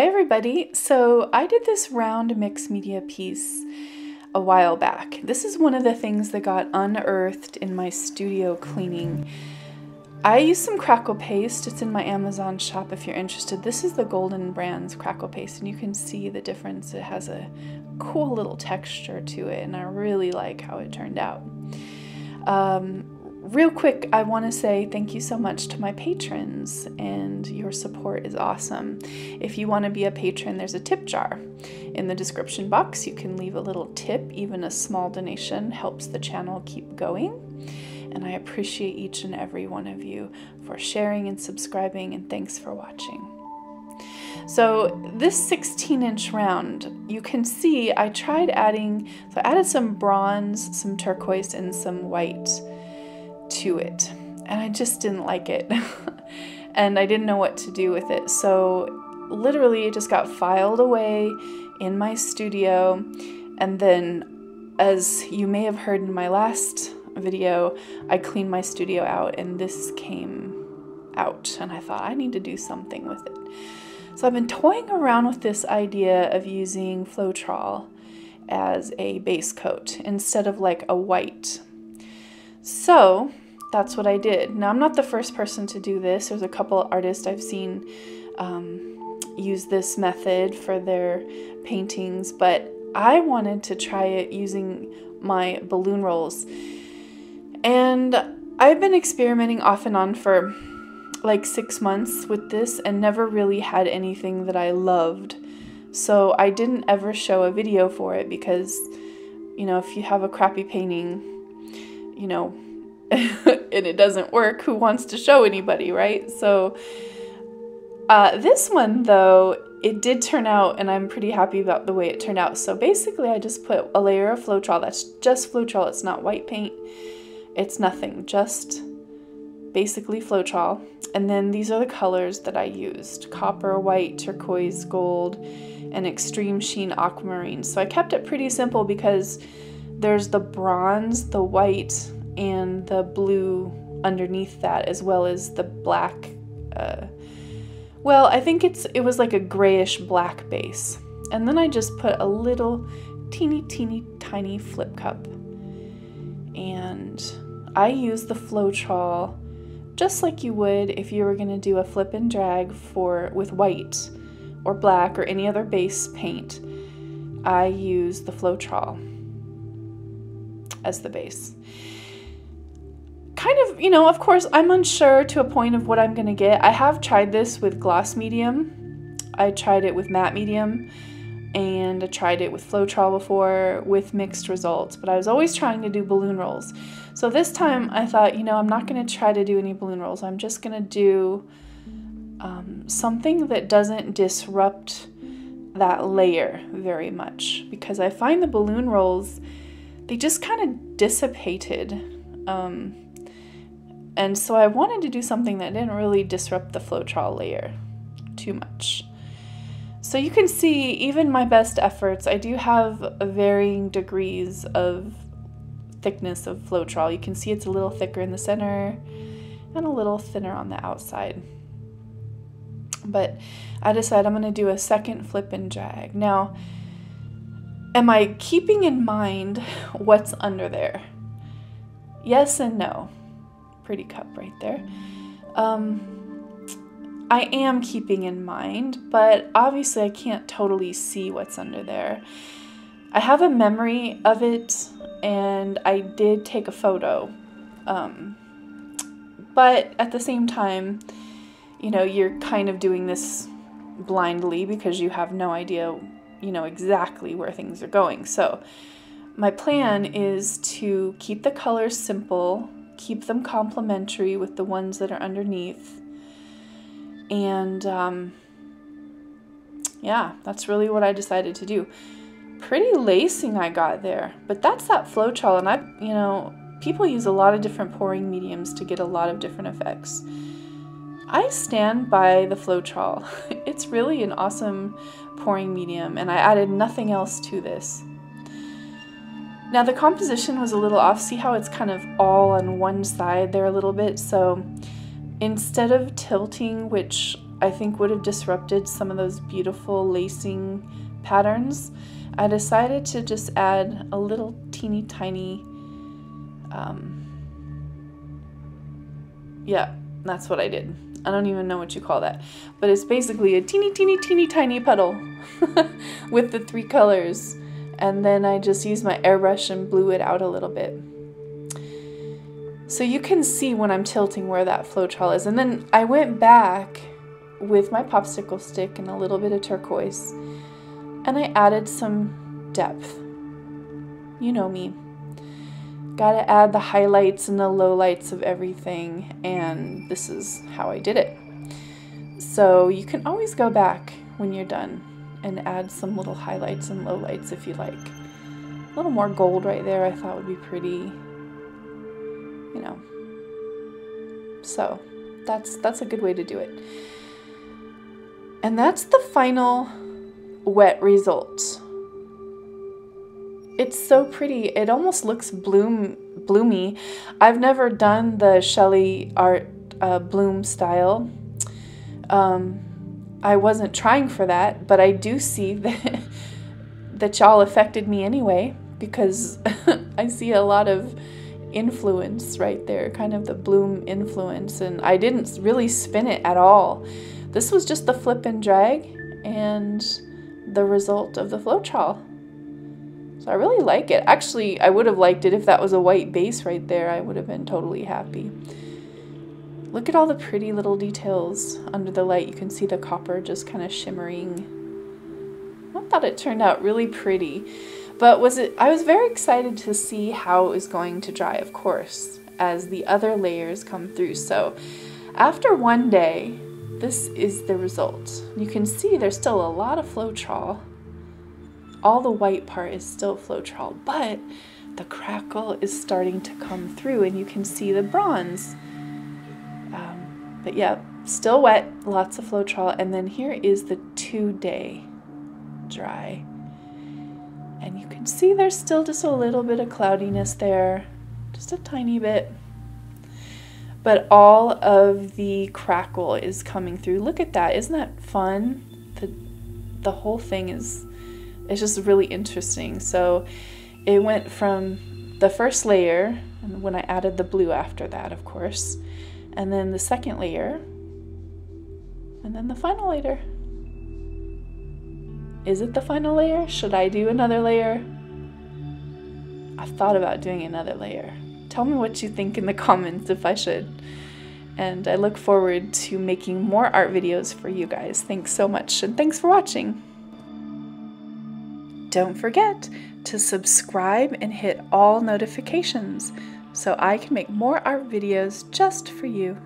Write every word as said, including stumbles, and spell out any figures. Hi everybody! So I did this round mixed media piece a while back. This is one of the things that got unearthed in my studio cleaning. I used some crackle paste. It's in my Amazon shop if you're interested. This is the Golden brand's crackle paste and you can see the difference. It has a cool little texture to it and I really like how it turned out. Um, Real quick, I want to say thank you so much to my patrons, and your support is awesome. If you want to be a patron, there's a tip jar in the description box. You can leave a little tip, even a small donation helps the channel keep going. And I appreciate each and every one of you for sharing and subscribing, and thanks for watching. So this sixteen inch round, you can see I tried adding, so I added some bronze, some turquoise, and some white to it, and I just didn't like it and I didn't know what to do with it, so literally it just got filed away in my studio. And then, as you may have heard in my last video, I cleaned my studio out and this came out, and I thought I need to do something with it. So I've been toying around with this idea of using Floetrol as a base coat instead of like a white. So that's what I did. Now, I'm not the first person to do this. There's a couple artists I've seen um, use this method for their paintings, but I wanted to try it using my balloon rolls. And I've been experimenting off and on for like six months with this and never really had anything that I loved. So I didn't ever show a video for it because, you know, if you have a crappy painting, you know, and it doesn't work, who wants to show anybody, right? So uh, this one though, it did turn out, and I'm pretty happy about the way it turned out. So basically I just put a layer of Floetrol. That's just Floetrol. It's not white paint. It's nothing, just basically Floetrol. And then these are the colors that I used: copper, white, turquoise, gold, and extreme sheen aquamarine. So I kept it pretty simple because there's the bronze, the white, and the blue underneath that, as well as the black. Uh, well, I think it's it was like a grayish black base. And then I just put a little teeny, teeny, tiny flip cup. And I use the Floetrol just like you would if you were gonna do a flip and drag for with white or black or any other base paint. I use the Floetrol as the base. Kind of, you know, of course, I'm unsure to a point of what I'm gonna get. I have tried this with gloss medium. I tried it with matte medium, and I tried it with Floetrol before with mixed results, but I was always trying to do balloon rolls. So this time I thought, you know, I'm not gonna try to do any balloon rolls. I'm just gonna do um, something that doesn't disrupt that layer very much, because I find the balloon rolls, they just kind of dissipated. Um, and so I wanted to do something that didn't really disrupt the Floetrol layer too much. So you can see, even my best efforts, I do have varying degrees of thickness of Floetrol. You can see it's a little thicker in the center and a little thinner on the outside. But I decided I'm gonna do a second flip and drag. Now, am I keeping in mind what's under there? Yes and no. Pretty cup right there. Um, I am keeping in mind, but obviously I can't totally see what's under there. I have a memory of it, and I did take a photo. Um, but at the same time, you know, you're kind of doing this blindly because you have no idea, you know, exactly where things are going. So my plan is to keep the colors simple, keep them complementary with the ones that are underneath. And um, yeah, that's really what I decided to do. Pretty lacing I got there, but that's that Floetrol. And I, you know, people use a lot of different pouring mediums to get a lot of different effects. I stand by the Floetrol. It's really an awesome pouring medium, and I added nothing else to this. Now the composition was a little off. See how it's kind of all on one side there a little bit? So instead of tilting, which I think would have disrupted some of those beautiful lacing patterns, I decided to just add a little teeny tiny, um, yeah, that's what I did. I don't even know what you call that, but it's basically a teeny, teeny, teeny, tiny puddle with the three colors. And then I just used my airbrush and blew it out a little bit. So you can see when I'm tilting where that Floetrol is. And then I went back with my popsicle stick and a little bit of turquoise, and I added some depth. You know me. Gotta add the highlights and the lowlights of everything, and this is how I did it. So you can always go back when you're done and add some little highlights and lowlights if you like. A little more gold right there I thought would be pretty, you know. So that's, that's a good way to do it. And that's the final wet result. It's so pretty. It almost looks bloom, bloomy. I've never done the Shelley Art uh, bloom style. Um, I wasn't trying for that, but I do see that, that y'all affected me anyway, because I see a lot of influence right there, kind of the bloom influence, and I didn't really spin it at all. This was just the flip and drag and the result of the Floetrol. So I really like it. Actually, I would have liked it if that was a white base right there. I would have been totally happy. Look at all the pretty little details under the light. You can see the copper just kind of shimmering. I thought it turned out really pretty. But was it? I was very excited to see how it was going to dry, of course, as the other layers come through. So after one day, this is the result. You can see there's still a lot of Floetrol. All the white part is still Floetrol, but the crackle is starting to come through, and you can see the bronze. Um, but yeah, still wet, lots of Floetrol, and then here is the two-day dry. And you can see there's still just a little bit of cloudiness there, just a tiny bit. But all of the crackle is coming through. Look at that. Isn't that fun? The, the whole thing is, it's just really interesting. So it went from the first layer, and when I added the blue after that, of course, and then the second layer, and then the final layer. Is it the final layer? Should I do another layer? I've thought about doing another layer. Tell me what you think in the comments if I should. And I look forward to making more art videos for you guys. Thanks so much, and thanks for watching. Don't forget to subscribe and hit all notifications so I can make more art videos just for you.